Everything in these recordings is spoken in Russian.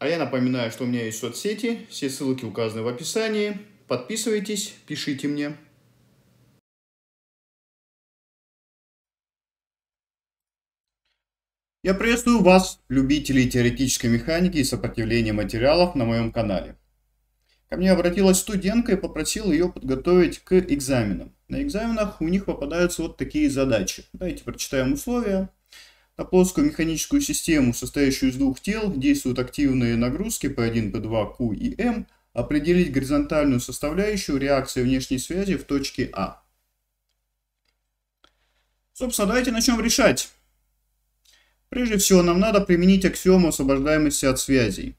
А я напоминаю, что у меня есть соцсети, все ссылки указаны в описании. Подписывайтесь, пишите мне. Я приветствую вас, любители теоретической механики и сопротивления материалов на моем канале. Ко мне обратилась студентка и попросила ее подготовить к экзаменам. На экзаменах у них попадаются вот такие задачи. Давайте прочитаем условия. На плоскую механическую систему, состоящую из двух тел, действуют активные нагрузки P1, P2, Q и M. Определить горизонтальную составляющую реакции внешней связи в точке А. Собственно, давайте начнем решать. Прежде всего, нам надо применить аксиому освобождаемости от связей.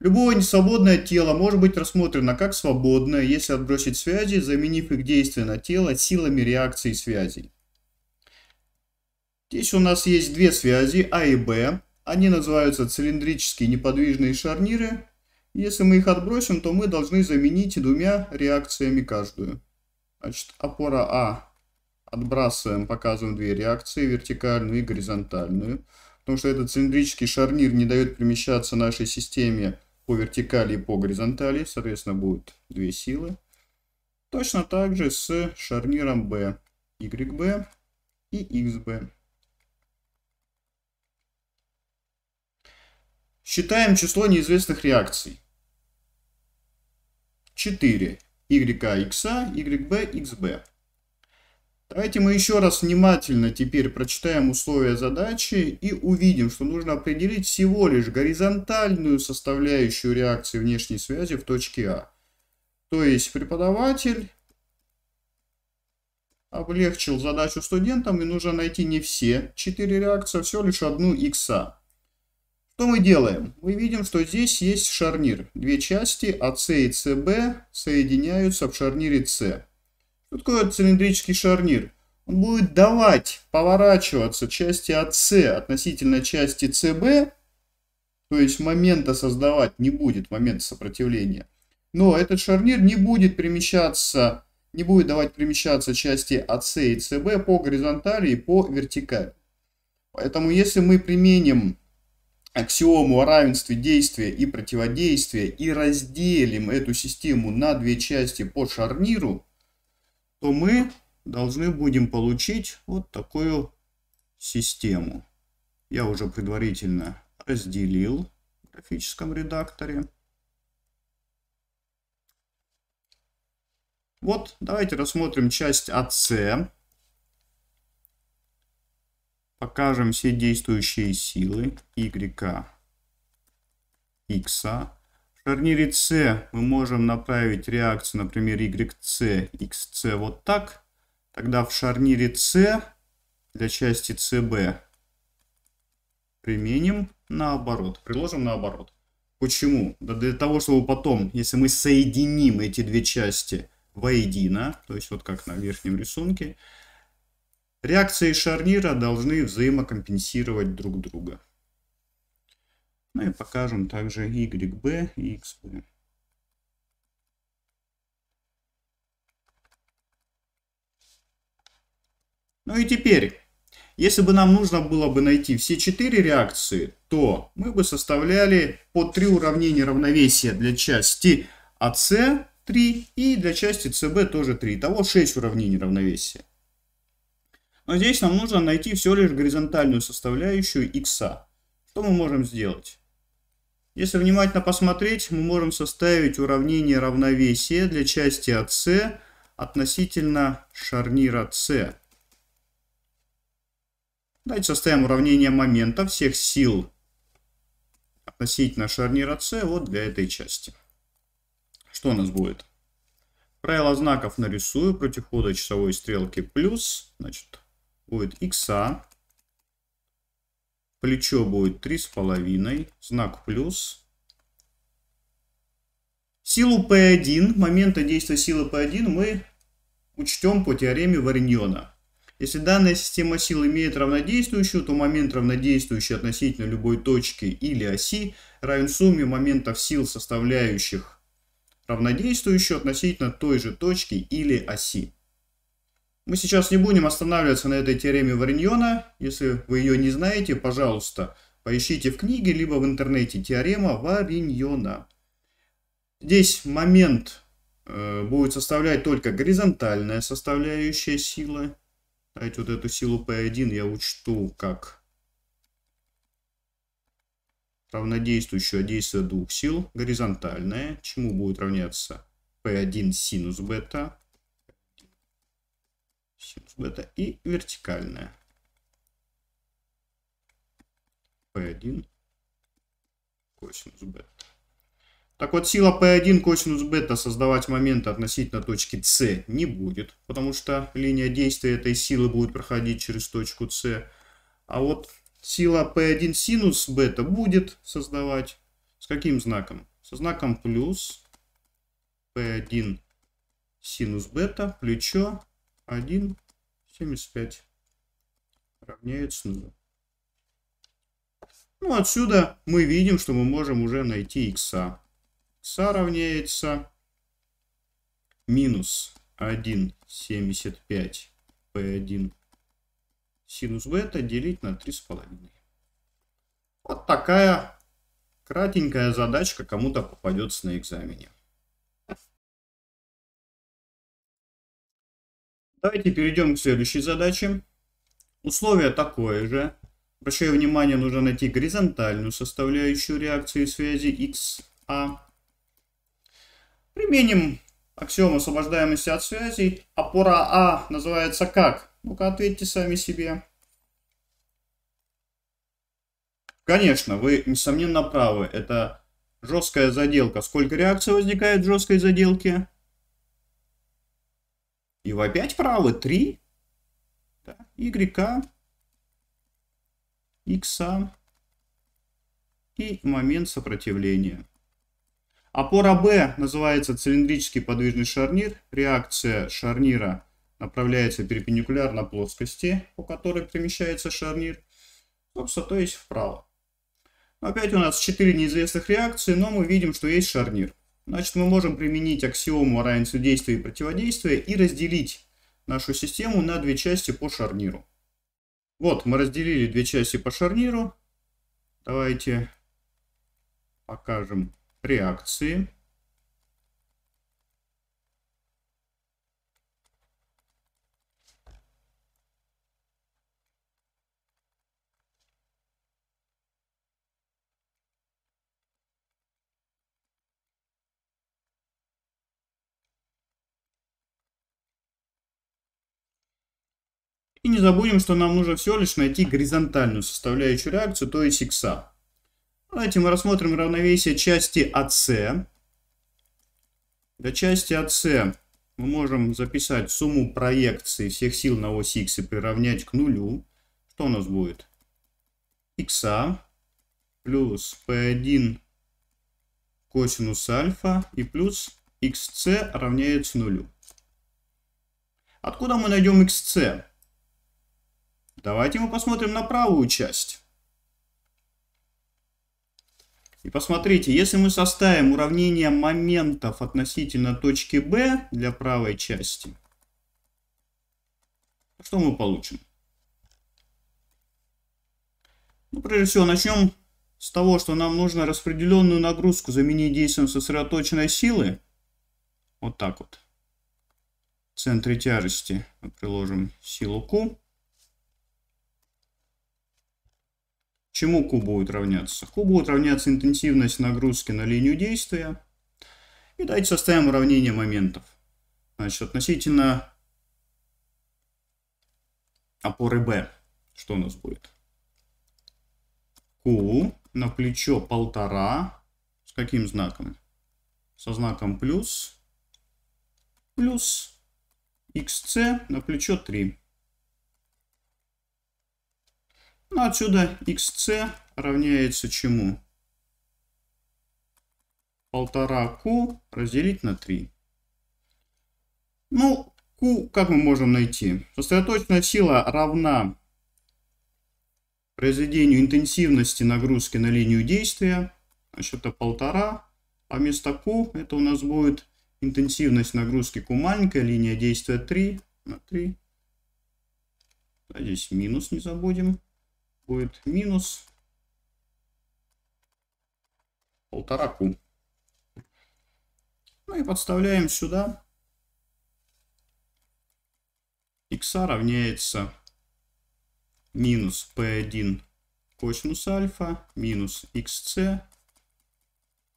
Любое несвободное тело может быть рассмотрено как свободное, если отбросить связи, заменив их действие на тело силами реакции связей. Здесь у нас есть две связи, А и Б. Они называются цилиндрические неподвижные шарниры. Если мы их отбросим, то мы должны заменить двумя реакциями каждую. Значит, опора А. Отбрасываем, показываем две реакции, вертикальную и горизонтальную. Потому что этот цилиндрический шарнир не дает перемещаться нашей системе по вертикали и по горизонтали. Соответственно, будут две силы. Точно так же с шарниром B. YB и XB. Считаем число неизвестных реакций. 4. YA, XA, YB, XB. Давайте мы еще раз внимательно теперь прочитаем условия задачи и увидим, что нужно определить всего лишь горизонтальную составляющую реакции внешней связи в точке А. То есть преподаватель облегчил задачу студентам, и нужно найти не все 4 реакции, а всего лишь одну икса. Что мы делаем? Мы видим, что здесь есть шарнир. Две части АС и СБ соединяются в шарнире С. Что такое цилиндрический шарнир? Он будет давать поворачиваться части АС относительно части СБ, то есть момента создавать не будет, момента сопротивления. Но этот шарнир не будет давать перемещаться части АС и СБ по горизонтали и по вертикали. Поэтому если мы применим аксиому о равенстве действия и противодействия и разделим эту систему на две части по шарниру, то мы должны будем получить вот такую систему. Я уже предварительно разделил в графическом редакторе. Вот, давайте рассмотрим часть АС. Покажем все действующие силы Y, X. В шарнире С мы можем направить реакцию, например, YC, XC вот так. Тогда в шарнире С для части СБ применим наоборот, приложим наоборот. Почему? Да для того, чтобы потом, если мы соединим эти две части воедино, то есть вот как на верхнем рисунке, реакции шарнира должны взаимокомпенсировать друг друга. Ну и покажем также YB и XB. Ну и теперь, если бы нам нужно было бы найти все 4 реакции, то мы бы составляли по 3 уравнения равновесия для части АС 3 и для части СБ тоже 3. Итого 6 уравнений равновесия. Но здесь нам нужно найти всего лишь горизонтальную составляющую икса. Что мы можем сделать? Если внимательно посмотреть, мы можем составить уравнение равновесия для части АС относительно шарнира С. Давайте составим уравнение момента всех сил относительно шарнира С вот для этой части. Что у нас будет? Правило знаков нарисую против хода часовой стрелки плюс, значит, будет икса, плечо будет 3,5, знак плюс. Силу P1, момента действия силы P1 мы учтем по теореме Вариньона. Если данная система сил имеет равнодействующую, то момент равнодействующий относительно любой точки или оси равен сумме моментов сил, составляющих равнодействующую относительно той же точки или оси. Мы сейчас не будем останавливаться на этой теореме Вариньона. Если вы ее не знаете, пожалуйста, Поищите в книге, либо в интернете теорема Вариньона. Здесь момент будет составлять только горизонтальная составляющая силы. Давайте вот эту силу P1 я учту как равнодействующее действие двух сил. Горизонтальная, чему будет равняться P1 синус бета. Синус бета. И вертикальная. P1 косинус бета. Так вот, сила P1 косинус бета создавать моменты относительно точки С не будет, потому что линия действия этой силы будет проходить через точку С. А вот сила P1 синус бета будет создавать с каким знаком? Со знаком плюс P1 синус бета, плечо 1,75 равняется нулю. Ну, отсюда мы видим, что мы можем уже найти икса. Икса равняется минус 1,75 P1 синус бета делить на 3,5. Вот такая кратенькая задачка кому-то попадется на экзамене. Давайте перейдем к следующей задаче. Условие такое же. Обращаю внимание, нужно найти горизонтальную составляющую реакции связи XA. Применим аксиому освобождаемости от связей. Опора А называется как? Ну-ка, ответьте сами себе. Конечно, вы, несомненно, правы. Это жесткая заделка. Сколько реакций возникает в жесткой заделке? И вы опять правы. 3. Да. YK. Х и момент сопротивления. Опора Б называется цилиндрический подвижный шарнир. Реакция шарнира направляется перпендикулярно плоскости, по которой перемещается шарнир, собственно, то есть вправо. Опять у нас 4 неизвестных реакции, но мы видим, что есть шарнир. Значит, мы можем применить аксиому о равенстве действия и противодействия и разделить нашу систему на две части по шарниру. Вот, мы разделили две части по шарниру. Давайте покажем реакции. И не забудем, что нам нужно всего лишь найти горизонтальную составляющую реакцию, то есть икса. Давайте мы рассмотрим равновесие части АС. Для части АС мы можем записать сумму проекций всех сил на ось х и приравнять к нулю. Что у нас будет? Икса плюс P1 косинус альфа и плюс xc равняется нулю. Откуда мы найдем xc? Давайте мы посмотрим на правую часть. И посмотрите, если мы составим уравнение моментов относительно точки B для правой части, что мы получим? Ну, прежде всего, начнем с того, что нам нужно распределенную нагрузку заменить действием сосредоточенной силы. Вот так вот. В центре тяжести мы приложим силу Q. Чему Q будет равняться? Q будет равняться интенсивность нагрузки на линию действия. И давайте составим уравнение моментов. Значит, относительно опоры B, что у нас будет? Q на плечо 1,5. С каким знаком? Со знаком плюс. Плюс xc на плечо 3. Ну, отсюда xc равняется чему? 1,5q разделить на 3. Ну, q как мы можем найти? Сосредоточенная сила равна произведению интенсивности нагрузки на линию действия. Значит, это 1,5. А вместо q это у нас будет интенсивность нагрузки q маленькая, линия действия 3 на 3. Здесь минус не забудем. Будет минус 1,5 ку. Ну и подставляем сюда. Х равняется минус P1 косинус альфа минус xc.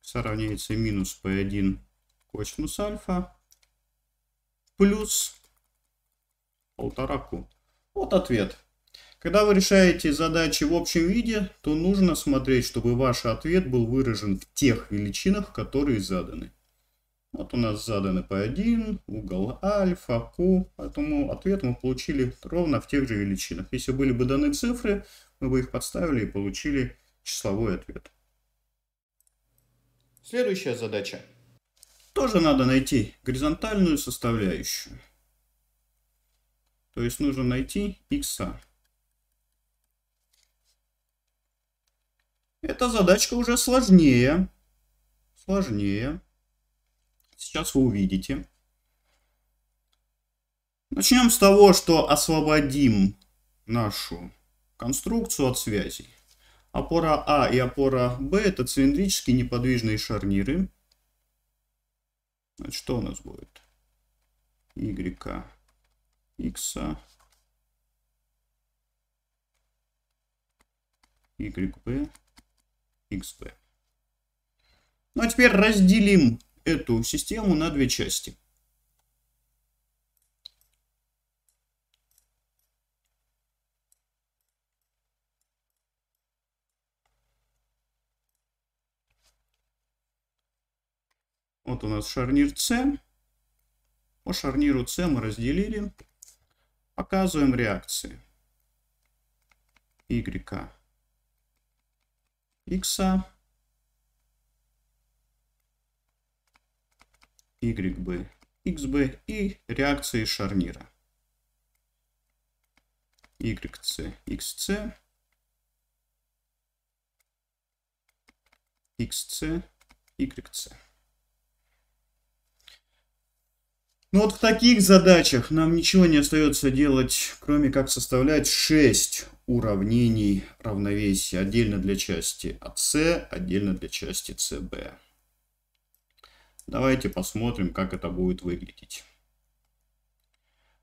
Х равняется минус P1 косинус альфа плюс 1,5 ку. Вот ответ. Когда вы решаете задачи в общем виде, то нужно смотреть, чтобы ваш ответ был выражен в тех величинах, которые заданы. Вот у нас заданы P1, угол альфа, Q. Поэтому ответ мы получили ровно в тех же величинах. Если были бы даны цифры, мы бы их подставили и получили числовой ответ. Следующая задача. Тоже надо найти горизонтальную составляющую. То есть нужно найти х. Эта задачка уже сложнее. Сейчас вы увидите. Начнем с того, что освободим нашу конструкцию от связей. Опора А и опора Б — это цилиндрические неподвижные шарниры. Значит, что у нас будет? Y, X, YB, XB. Ну а теперь разделим эту систему на две части. Вот у нас шарнир С. По шарниру С мы разделили. Показываем реакции. Y, X, YB, XB и реакции шарнира. YC, XC, XC, YC. Ну вот в таких задачах нам ничего не остается делать, кроме как составлять 6 уравнений равновесия. Отдельно для части АС, отдельно для части СБ. Давайте посмотрим, как это будет выглядеть.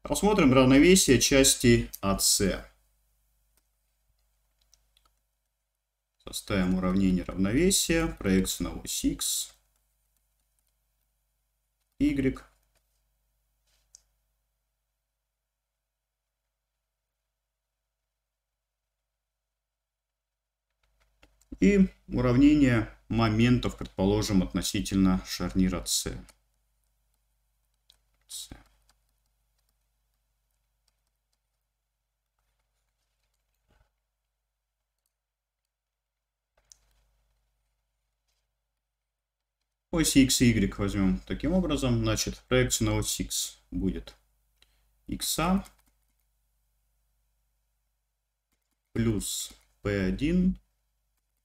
Рассмотрим равновесие части АС. Составим уравнение равновесия. Проекция на ось Х, Y, и уравнение моментов, предположим, относительно шарнира С. Ось Х и Y возьмем таким образом. Значит, проекция на ось Х будет Х плюс P1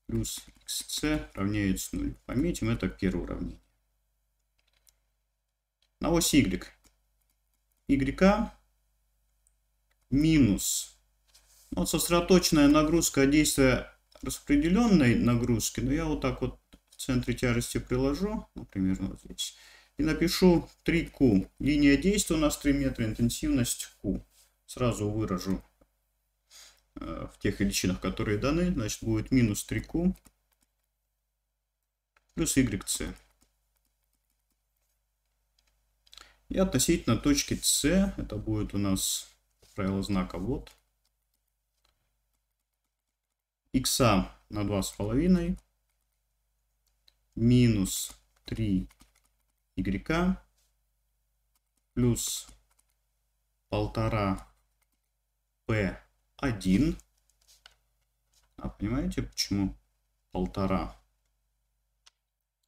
плюс xc равняется 0. Пометим это первое уравнение. На ось y. y минус. Вот сосредоточенная нагрузка действия распределенной нагрузки. Но я вот так вот в центре тяжести приложу. Например, вот здесь. И напишу 3q. Линия действия у нас 3 метра. Интенсивность q. Сразу выражу в тех величинах, которые даны. Значит, будет минус 3q плюс yc. И относительно точки С, это будет у нас правило знака вот. Х на 2,5 минус 3y плюс 1,5p 1. А понимаете, почему 1,5?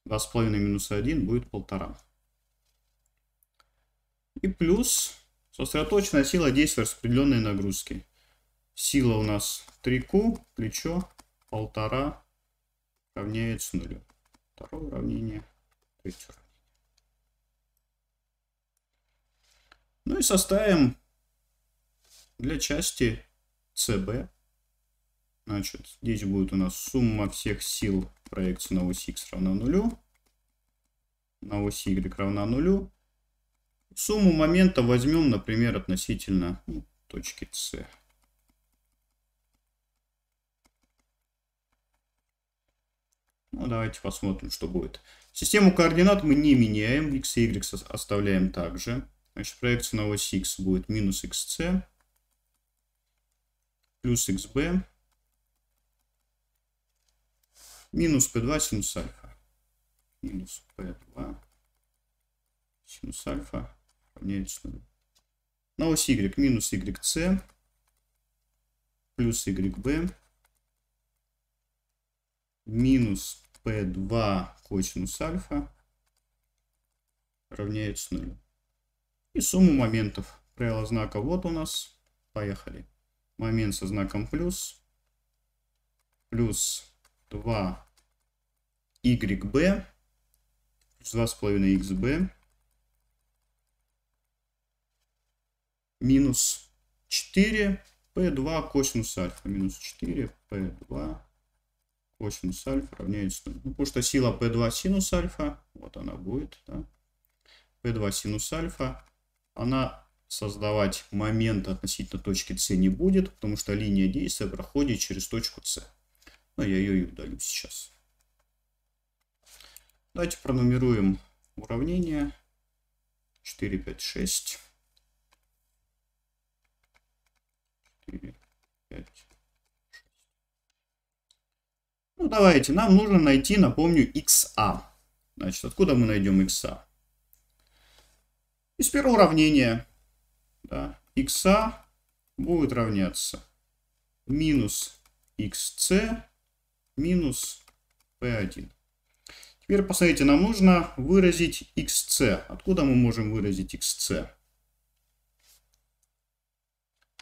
2,5 минус 1 будет 1,5. И плюс сосредоточенная сила действия распределенной нагрузки. Сила у нас 3q, плечо 1,5 равняется 0. Второе уравнение, третье уравнение. Ну и составим для части СБ Значит, здесь будет у нас сумма всех сил проекции на ось x равна нулю, на ось y равна нулю. Сумму момента возьмем, например, относительно точки С. Ну, давайте посмотрим, что будет. Систему координат мы не меняем. X и Y оставляем также. Значит, проекция на ось X будет минус XC плюс XB минус P2 синус альфа. Минус P2 синус альфа равняется нулю. На ось Y минус YC плюс YB минус P2 косинус альфа равняется нулю. И сумму моментов. Правило знака вот у нас. Поехали. Момент со знаком плюс. Плюс 2YB. Плюс 2,5XB. Минус 4P2 косинус альфа. Минус 4P2 косинус альфа равняется 0. Ну, потому что сила P2 синус альфа, вот она будет, да? P2 синус альфа, она создавать момент относительно точки С не будет, потому что линия действия проходит через точку С. Но я ее и удалю сейчас. Давайте пронумеруем уравнение 4, 5, 6. 4, 5, 6. Ну, давайте, нам нужно найти, напомню, xa. Значит, откуда мы найдем xa? Из первого уравнения, да, xa будет равняться минус xc минус p1. Теперь, посмотрите, нам нужно выразить xc. Откуда мы можем выразить xc?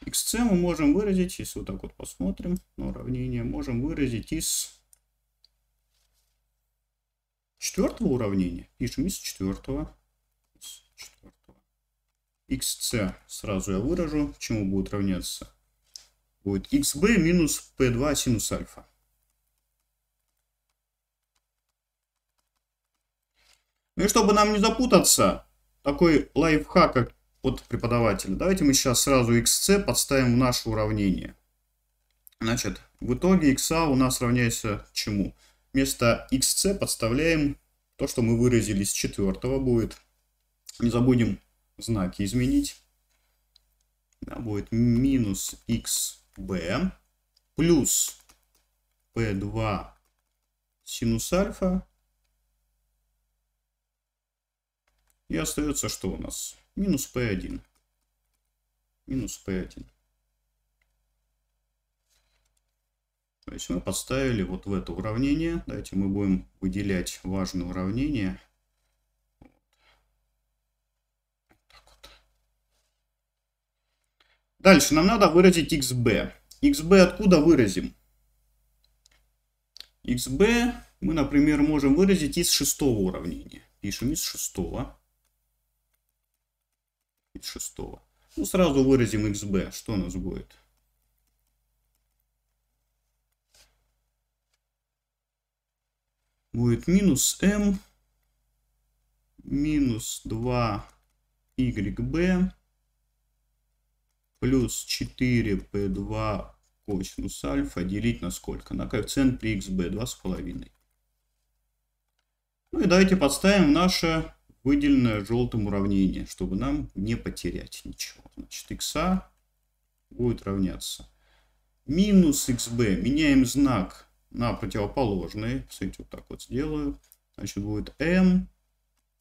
Xc мы можем выразить, если вот так вот посмотрим на уравнение, можем выразить из... четвертого уравнения. Пишем из четвертого. XC сразу я выражу. Чему будет равняться? Будет XB минус P2 синус альфа. Ну и чтобы нам не запутаться, такой лайфхак от преподавателя. Давайте мы сейчас сразу XC подставим в наше уравнение. Значит, в итоге XA у нас равняется чему? Вместо xc подставляем то, что мы выразили с четвертого будет. Не забудем знаки изменить. Да, будет минус xb плюс p2 синус альфа. И остается что у нас? Минус p1. Минус p1. То есть мы подставили вот в это уравнение. Давайте мы будем выделять важное уравнение. Вот так вот. Дальше нам надо выразить xb. xb откуда выразим? xb мы, например, можем выразить из шестого уравнения. Пишем из шестого. Из шестого. Ну, сразу выразим xb. Что у нас будет? Будет минус m, минус 2yb, плюс 4p2 косинус альфа делить на сколько? На коэффициент при xb 2,5. Ну и давайте подставим наше выделенное желтым уравнение, чтобы нам не потерять ничего. Значит, xa будет равняться минус xb, меняем знак на противоположный. Смотрите, вот так вот сделаю. Значит, будет m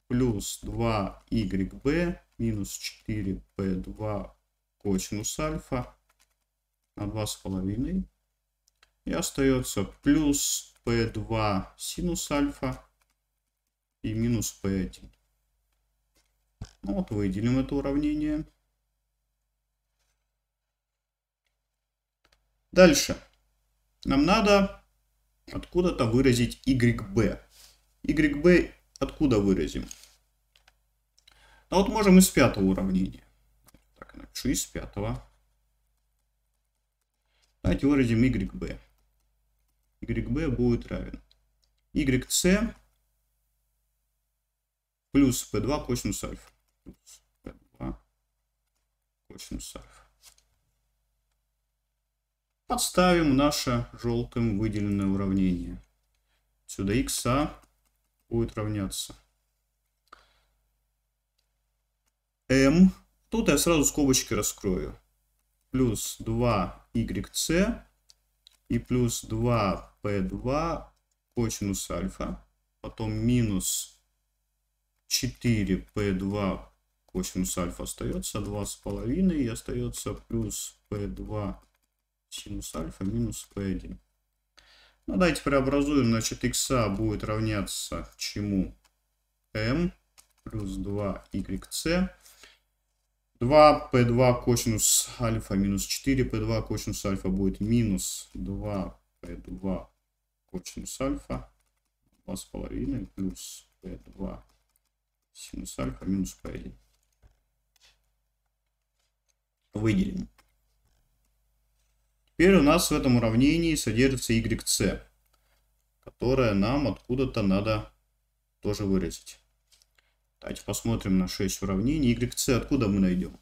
плюс 2yb минус 4p2 косинус альфа на 2,5. И остается плюс p2 синус альфа и минус p1. Ну, вот выделим это уравнение. Дальше. Нам надо откуда-то выразить YB. YB откуда выразим? А вот можем из пятого уравнения. Так, напишу из пятого. Давайте выразим YB. YB будет равен YC плюс P2 косинус альфа. Плюс P2 косинус альфа. Подставим наше желтым выделенное уравнение. Сюда XA будет равняться M. Тут я сразу скобочки раскрою. Плюс 2YC и плюс 2P2 косинус альфа. Потом минус 4P2 косинус альфа остается. 2,5 и остается плюс P2 синус альфа минус P1. Ну, давайте преобразуем. Значит, XA будет равняться чему? M плюс 2YC. 2P2 косинус альфа минус 4P2 косинус альфа будет минус 2P2 косинус альфа. 2,5 плюс P2 синус альфа минус P1. Выделим. Теперь у нас в этом уравнении содержится YC, которое нам откуда-то надо тоже выразить. Давайте посмотрим на 6 уравнений. YC откуда мы найдем?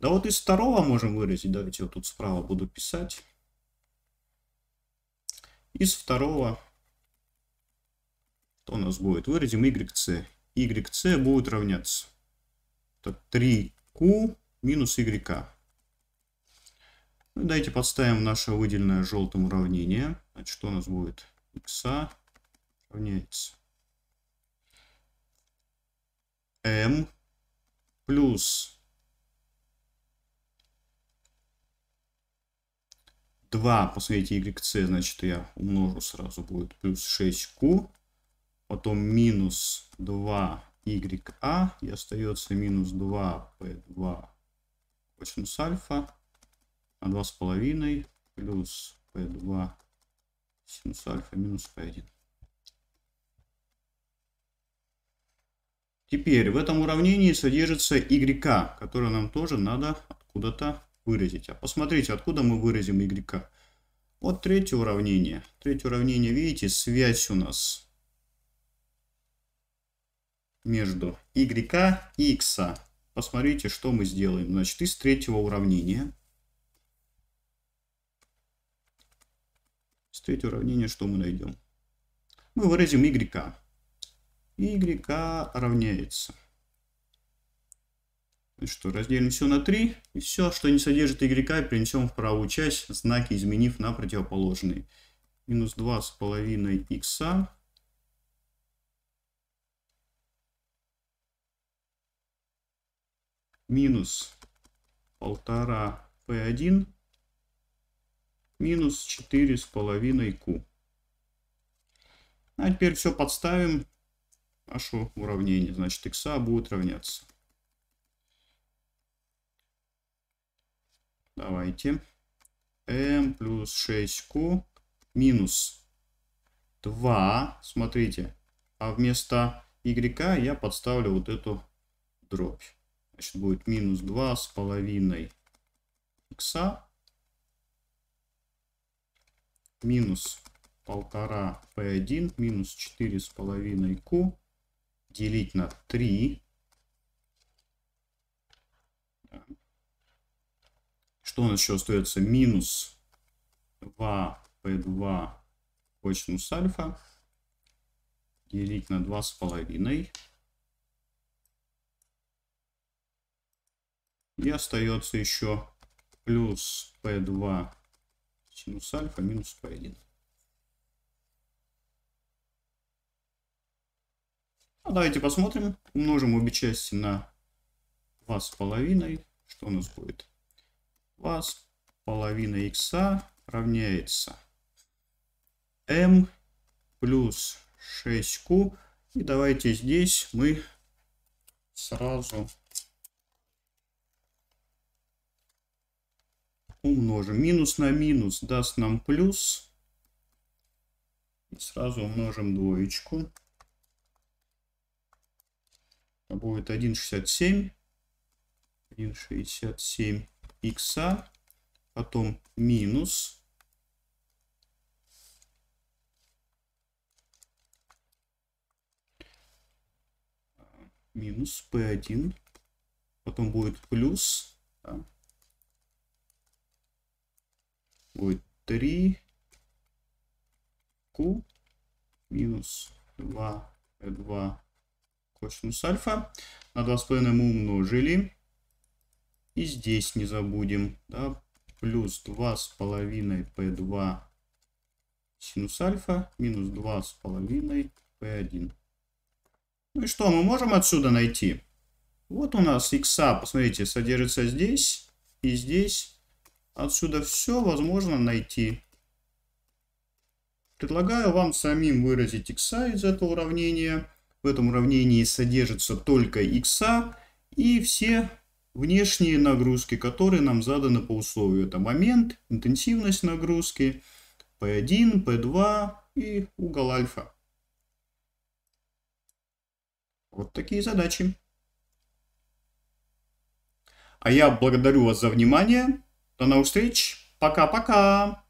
Да вот из второго можем выразить. Давайте вот тут справа буду писать. Из второго что у нас будет? Выразим YC. YC будет равняться 3Q минус YK. Ну, давайте подставим наше выделенное желтым уравнение. Значит, что у нас будет? XA равняется M плюс 2, посмотрите, YC, значит, я умножу сразу, будет плюс 6Q, потом минус 2YA, и остается минус 2P2 косинус альфа. 2,5 плюс P2 синус альфа минус P1. Теперь в этом уравнении содержится YK, которое нам тоже надо откуда-то выразить. А посмотрите, откуда мы выразим YK. Вот третье уравнение. Третье уравнение, видите, связь у нас между YK и XA. Посмотрите, что мы сделаем. Значит, из третьего уравнения... Третье уравнение, что мы найдем? Мы выразим YK. YK равняется. Значит, что, разделим все на 3. И все, что не содержит YK, перенесем в правую часть, знаки изменив на противоположные. Минус 2,5 XA. Минус 1,5 P1. Минус 4,5Q. А теперь все подставим наше уравнение. Значит, XA будет равняться. Давайте. M плюс 6Q минус 2. Смотрите. А вместо YK я подставлю вот эту дробь. Значит, будет минус 2,5 XA. Минус 1,5 P1 минус 4,5 Q делить на 3. Что у нас еще остается? Минус 2 P2 косинус альфа делить на 2,5. И остается еще плюс P2 синус альфа минус P1. А давайте посмотрим. Умножим обе части на 2,5. Что у нас будет? 2,5 XA равняется M плюс 6Q. И давайте здесь мы сразу умножим. Минус на минус даст нам плюс. И сразу умножим двоечку. Это будет 1,67. 1,67 XA. Потом минус минус P1, потом будет плюс, да, будет 3Q минус 2P2 косинус альфа. На 2,5 мы умножили. И здесь не забудем, да, плюс 2,5P2 синус альфа минус 2,5P1. Ну и что мы можем отсюда найти? Вот у нас х, посмотрите, содержится здесь и здесь. Отсюда все возможно найти. Предлагаю вам самим выразить х из этого уравнения. В этом уравнении содержится только х и все внешние нагрузки, которые нам заданы по условию. Это момент, интенсивность нагрузки, P1, P2 и угол альфа. Вот такие задачи. А я благодарю вас за внимание. До новых встреч. Пока-пока.